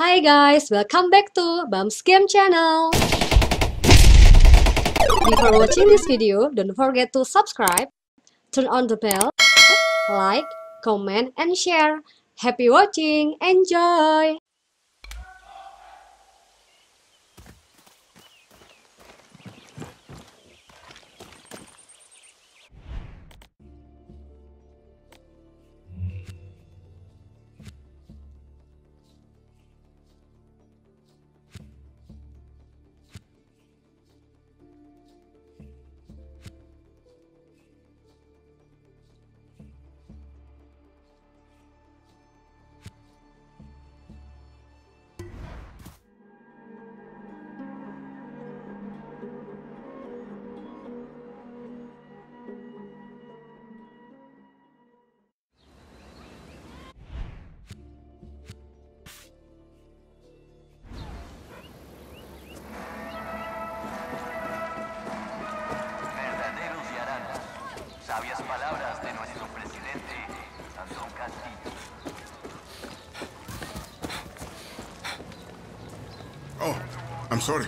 Hi guys, welcome back to Bamz Game Channel. Before watching this video, don't forget to subscribe, turn on the bell, like, comment, and share. Happy watching, enjoy! Sabias palabras de nuestro presidente, Antón Castillo. Oh, I'm sorry.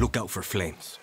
Look out for flames.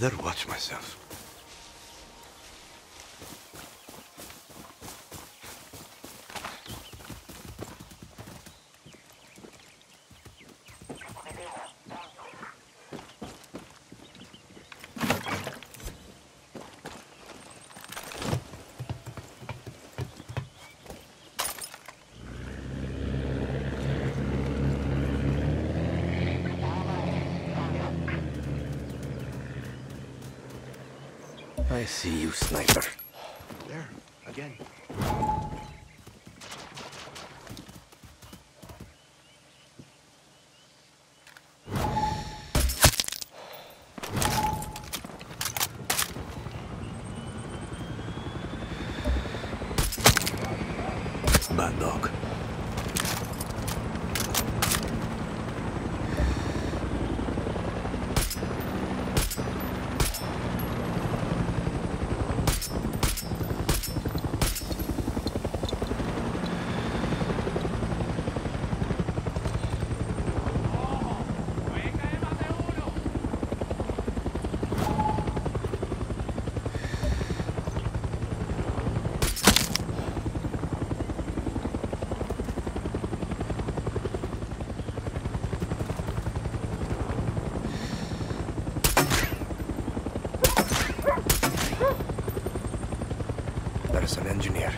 better watch myself. I see you, sniper. There, again. Bad dog. An engineer.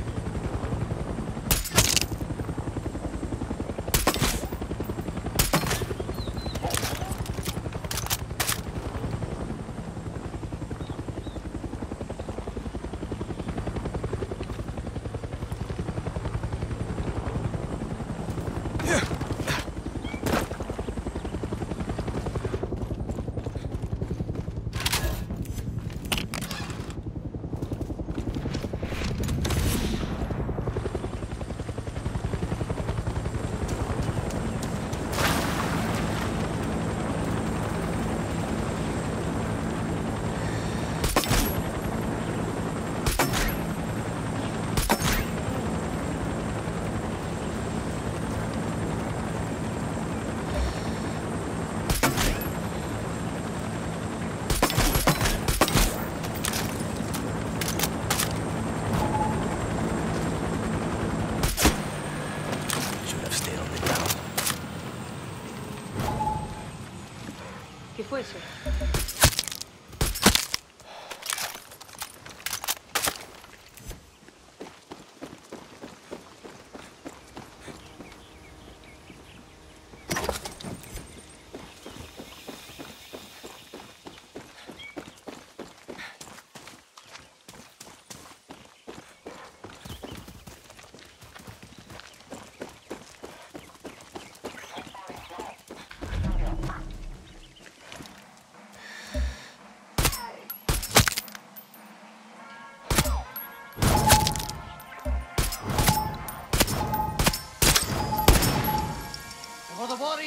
¿Qué fue eso?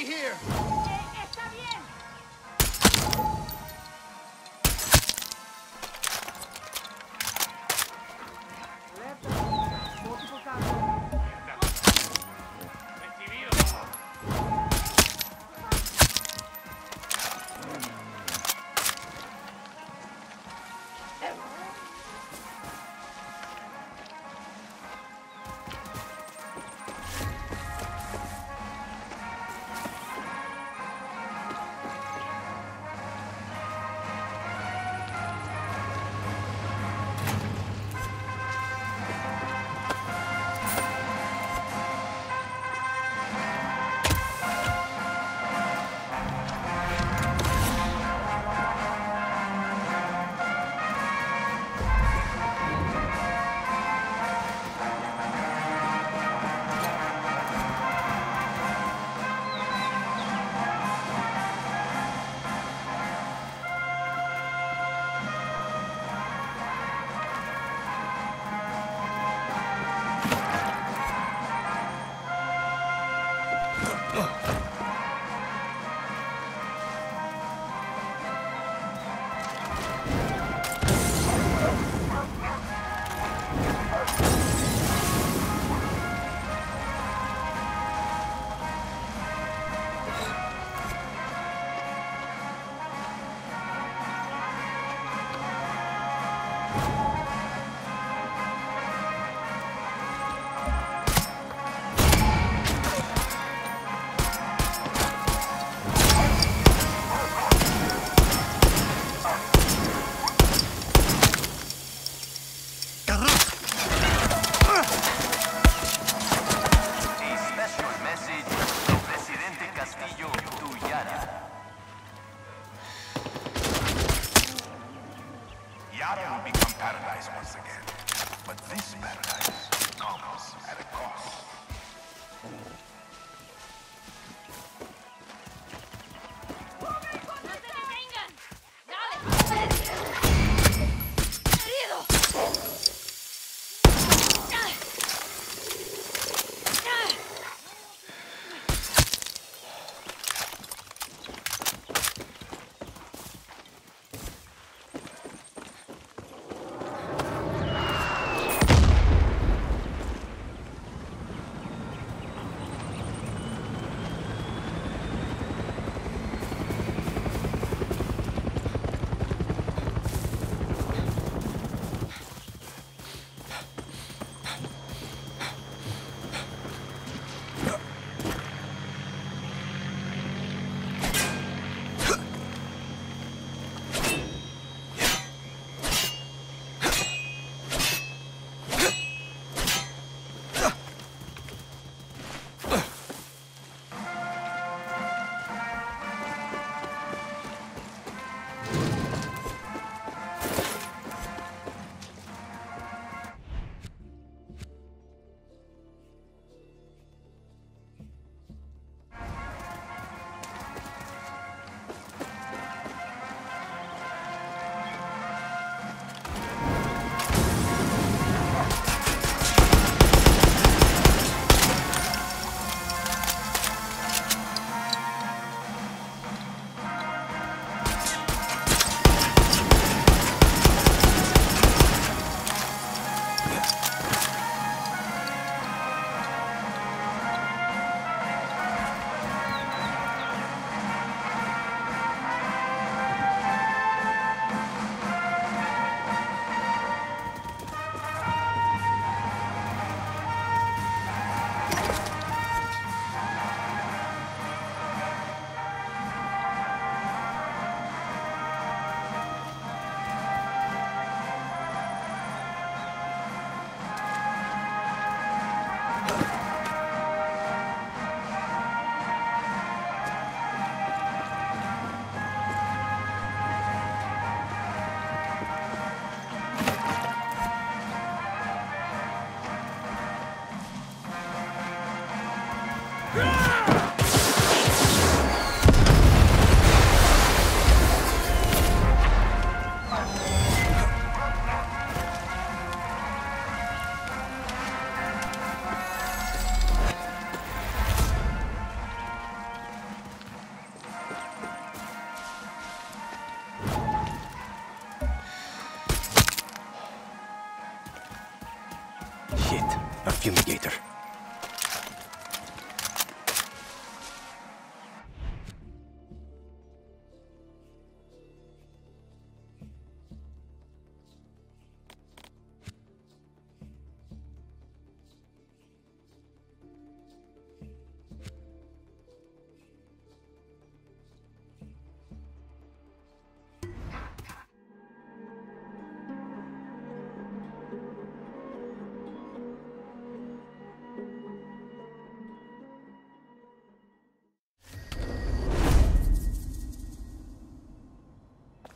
Here. Está bien.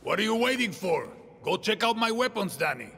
What are you waiting for? Go check out my weapons, Danny.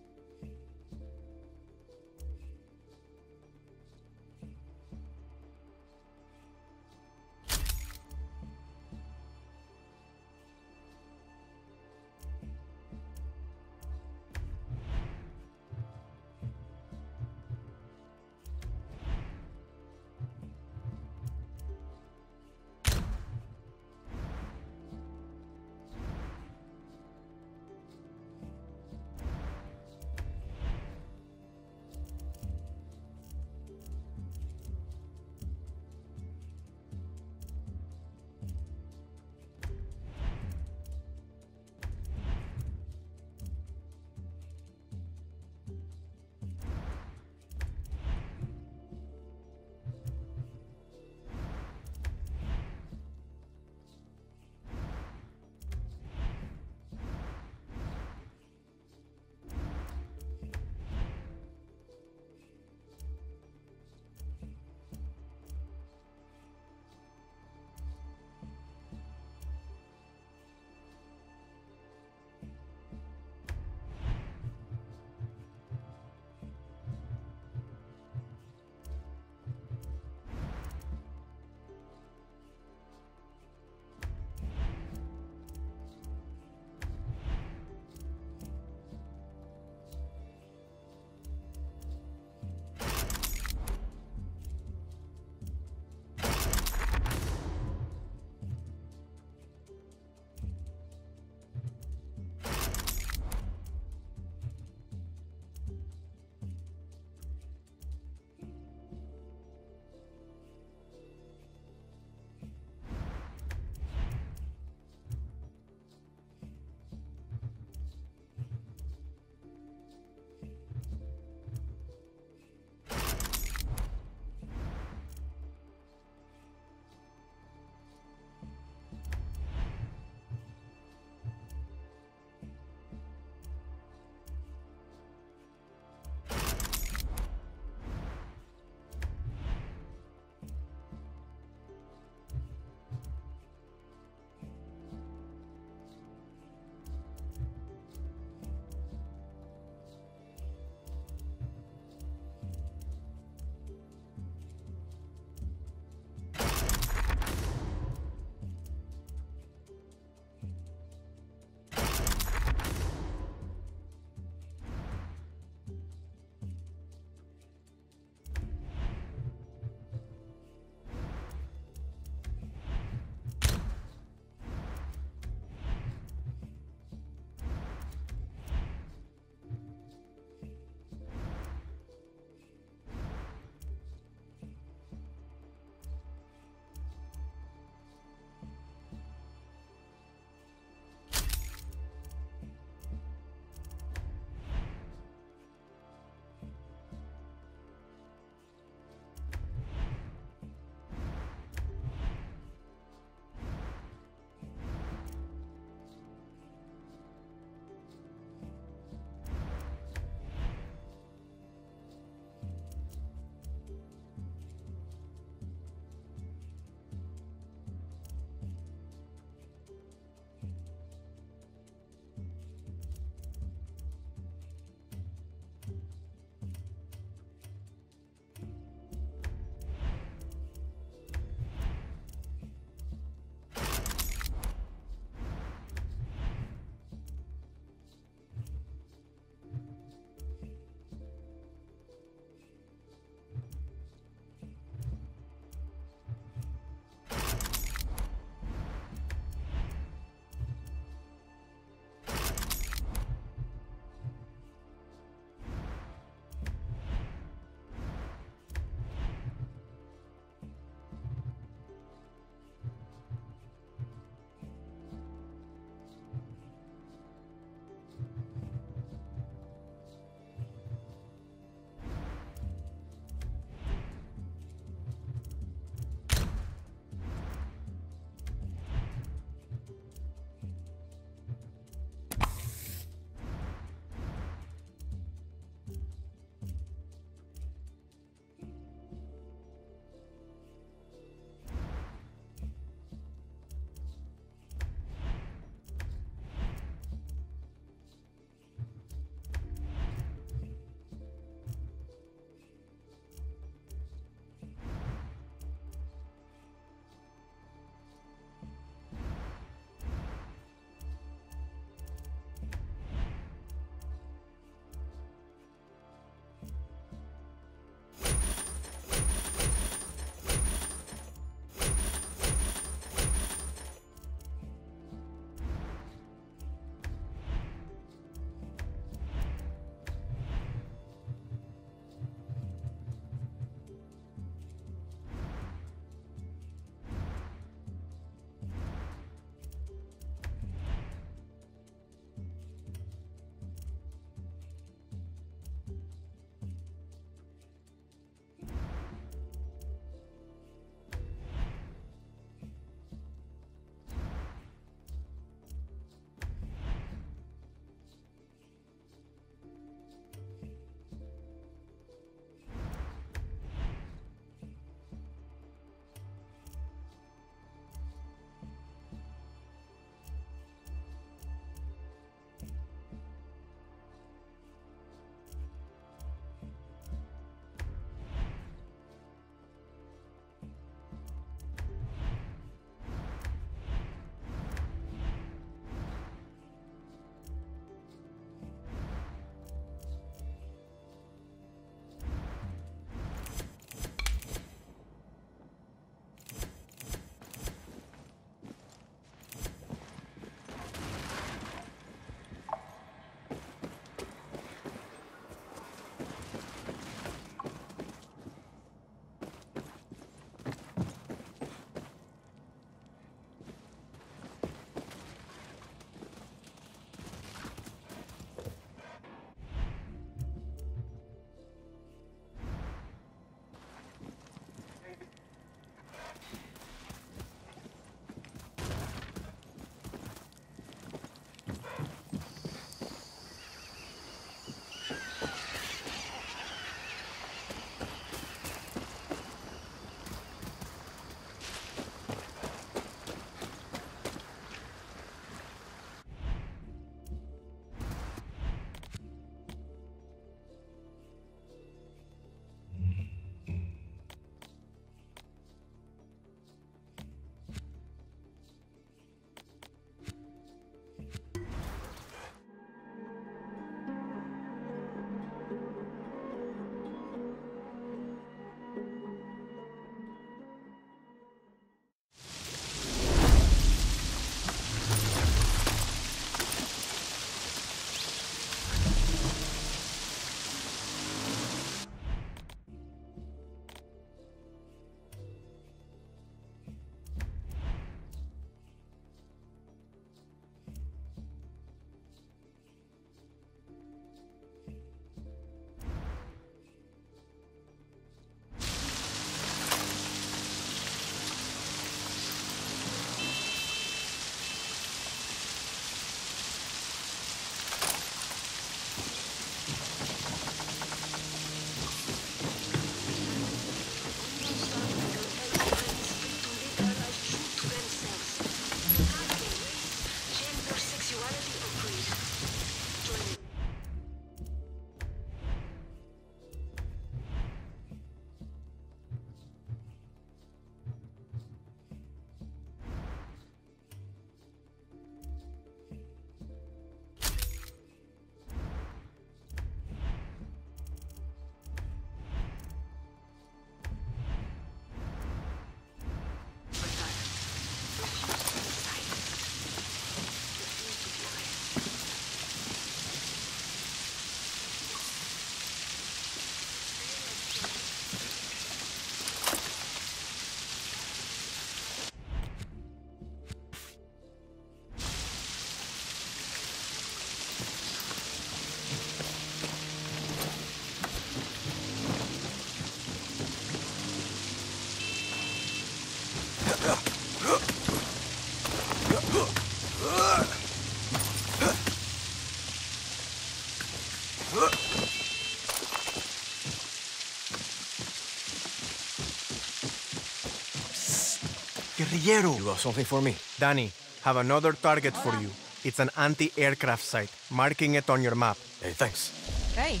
guerrillero. You have something for me? Danny, have another target for you. It's an anti-aircraft site. Marking it on your map. Hey, thanks. Hey.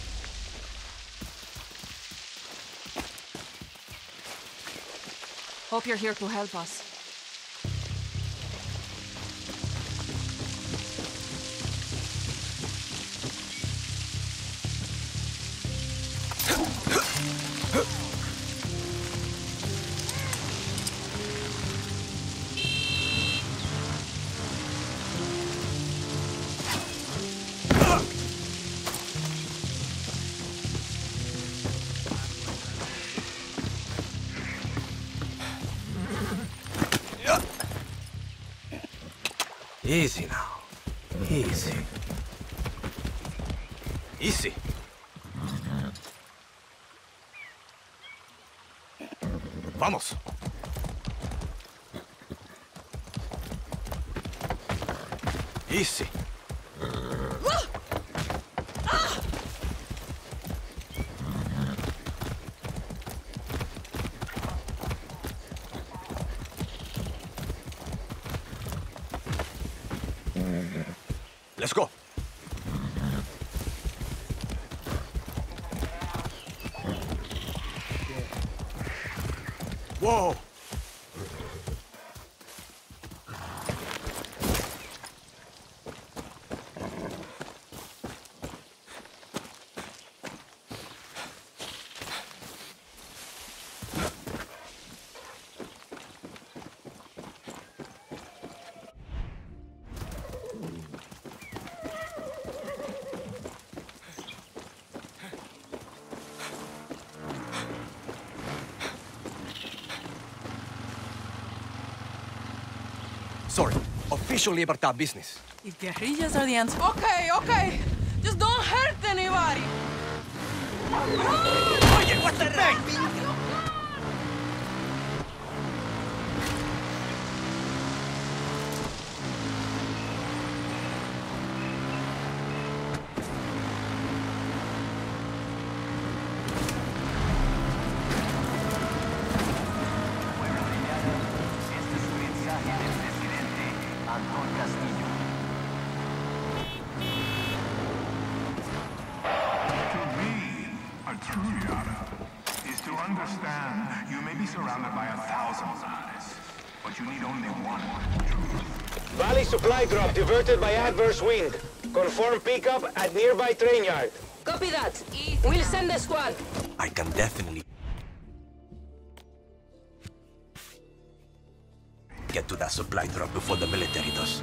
Hope you're here to help us. Easy now. Easy. Easy. Vamos. Easy. Let's go. Whoa. Sorry, official Libertad business. If guerrillas are the answer. Okay, okay. Just don't hurt anybody. Oye, what the heck? Antón Castillo. To be a true Yara is to understand you may be surrounded by 1,000 lies, but you need only one truth. Valley supply drop diverted by adverse wind. Confirm pickup at nearby train yard. Copy that. We'll send the squad. I can definitely get to that supply drop before the military does.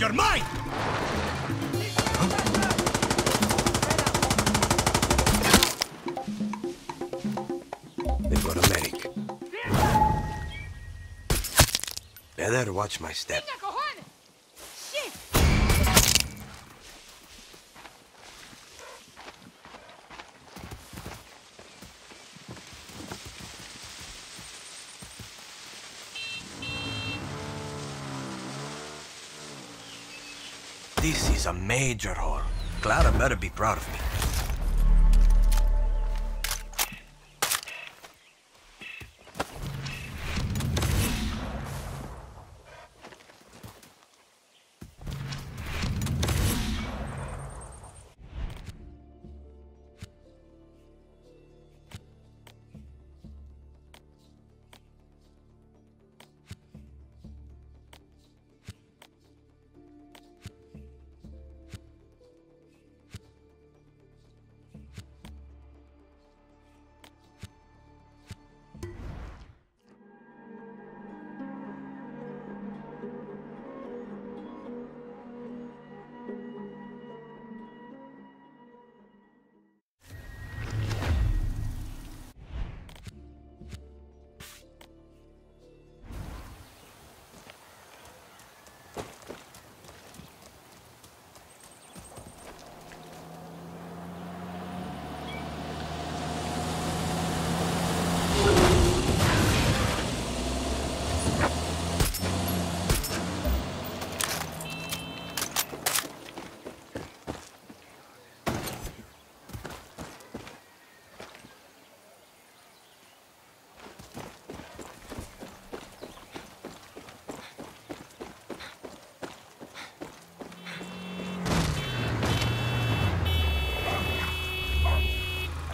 You're mine! They've got a medic. Better watch my step. This is a major haul. Clara better be proud of me.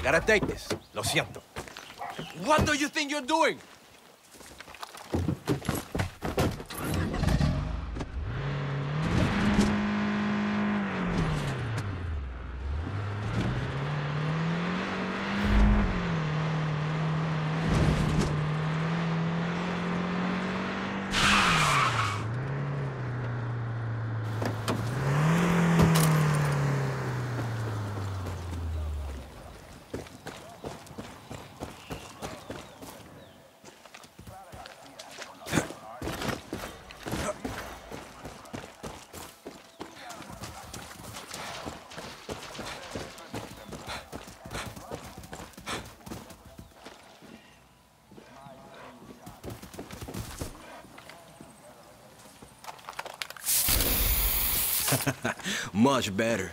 Gotta take this. Lo siento. What do you think you're doing? Much better.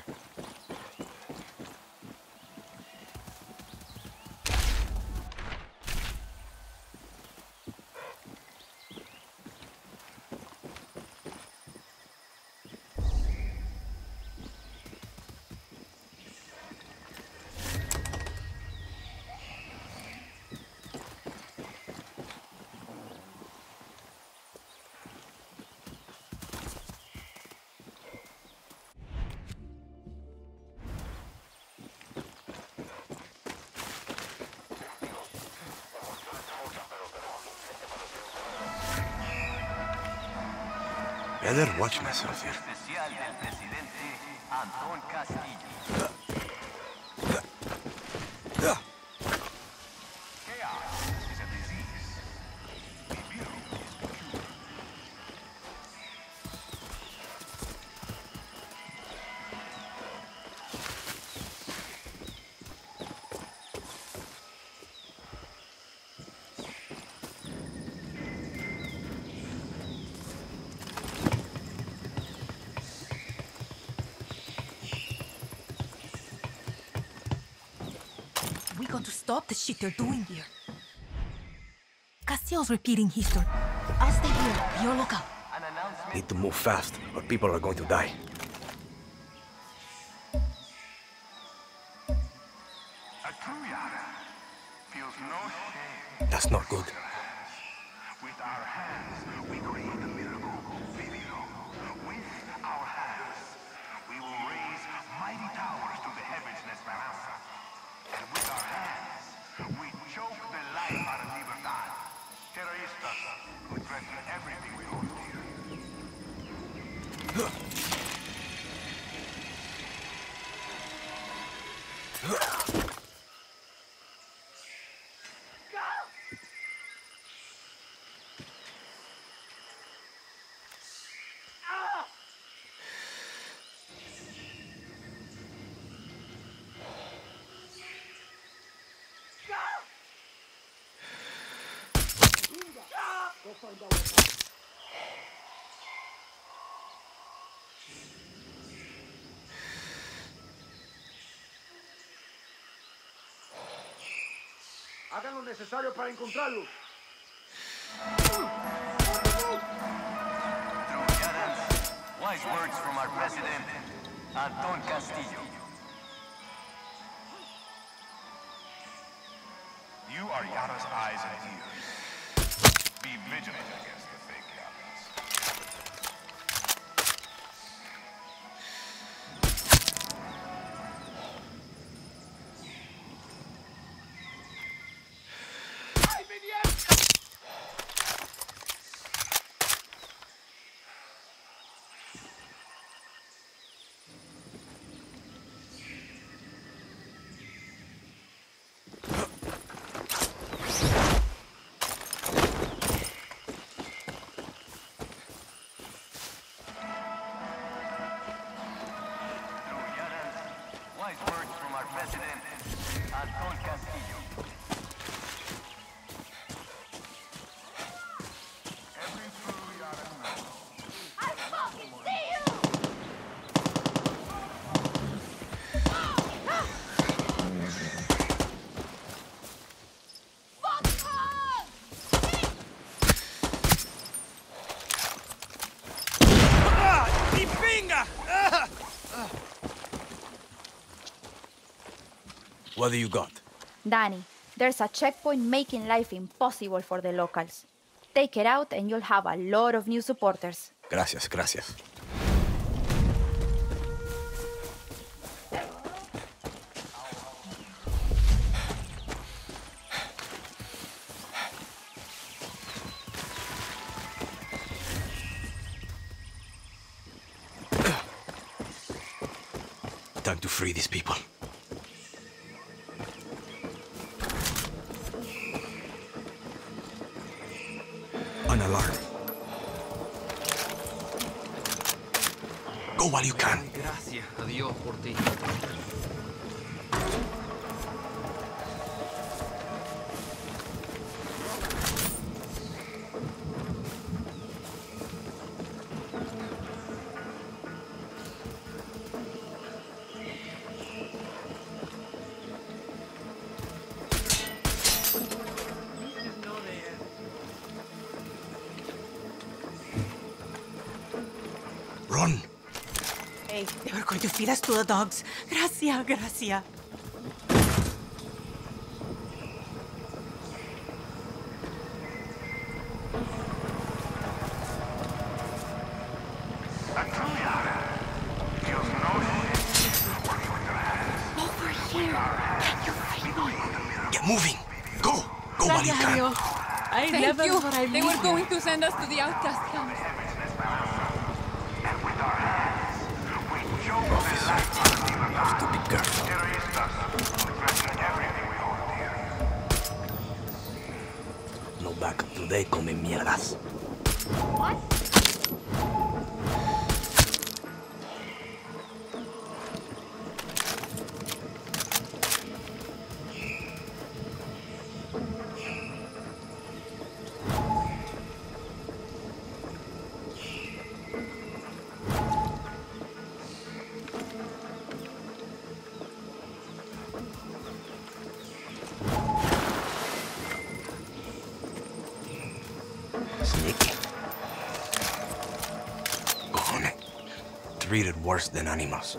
I better watch myself here. Especial del presidente Antón Castillo. Stop the shit they're doing here. Castillo's repeating history. I'll stay here. You'll look out. Need to move fast, or people are going to die. That's not good. With our hands, we create a miracle. Video. With our hands, we will raise mighty towers to the heavens in Esperanza. And with our hands, we choke the life out of Libertad. Terroristas who threaten everything we hold dear. Hagan lo necesario para encontrarlos. Through Yara, wise words from our president, Antón Castillo. You are Yara's eyes and ears. Be vigilant against the fake captains. What do you got? Danny, there's a checkpoint making life impossible for the locals. Take it out and you'll have a lot of new supporters. Gracias, gracias. Time to free these people. An alarm. Go while you can. Gracias a Dios por ti. They were going to feed us to the dogs. Gracias, gracias. Over here. Can you find me? Get moving. Go. Go while you can. They were going to send us to the outcast camp. Stupid girl. No backup today, come mierdas. What? Treated worse than animals.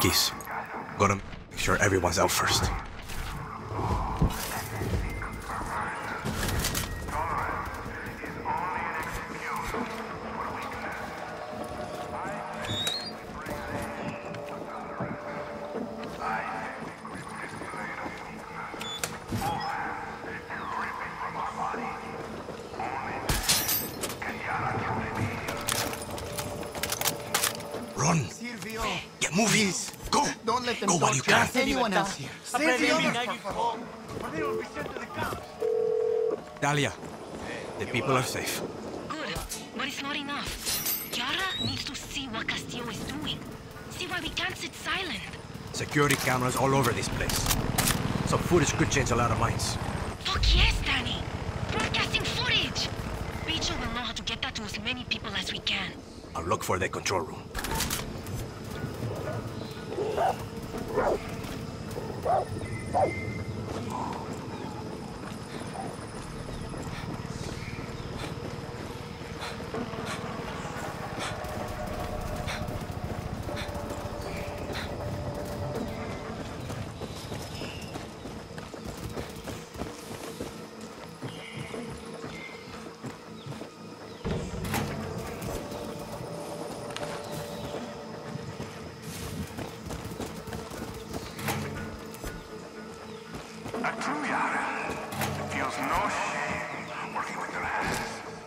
Geese, gotta make sure everyone's out first. Get moving. Go. Don't let them go while you can. Anyone else here? Save the others. Talia, the people are safe. Good, but it's not enough. Yara needs to see what Castillo is doing. See why we can't sit silent. Security cameras all over this place. Some footage could change a lot of minds. Fuck yes, Danny. Broadcasting footage. Rachel will know how to get that to as many people as we can. I'll look for the control room.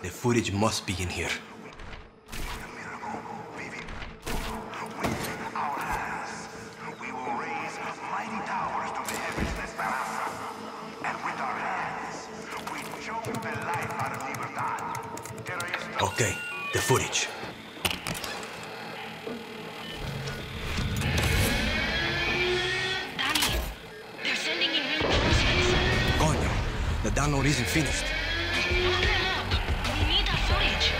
The footage must be in here. We will raise mighty towers to the heavens, and with our hands. the footage. Danny, they're sending in reinforcements. Coño, the download isn't finished. Look them up. We need that footage.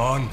On.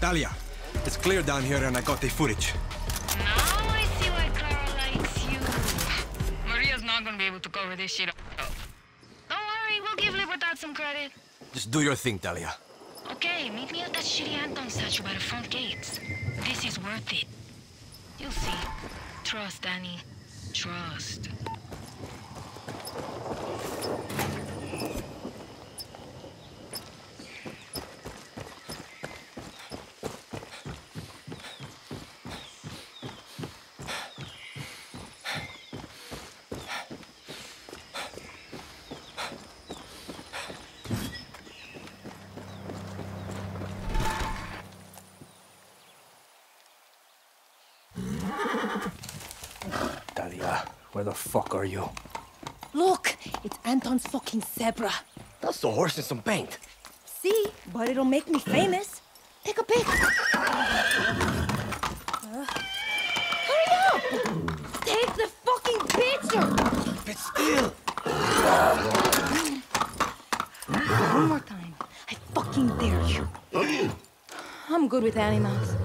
Talia, it's clear down here and I got the footage. Now I see why Clara likes you. Maria's not gonna be able to cover this shit up. Don't worry, we'll give Libertad some credit. Just do your thing, Talia. Okay, meet me at that shitty Antón statue by the front gates. This is worth it. You'll see. Trust, Danny. Trust. Talia, where the fuck are you? Look, it's Anton's fucking zebra. That's the horse in some paint. See, but it'll make me famous. Take a pic. Hurry up! Take the fucking picture! Keep it still! One more time. I fucking dare you. I'm good with animals.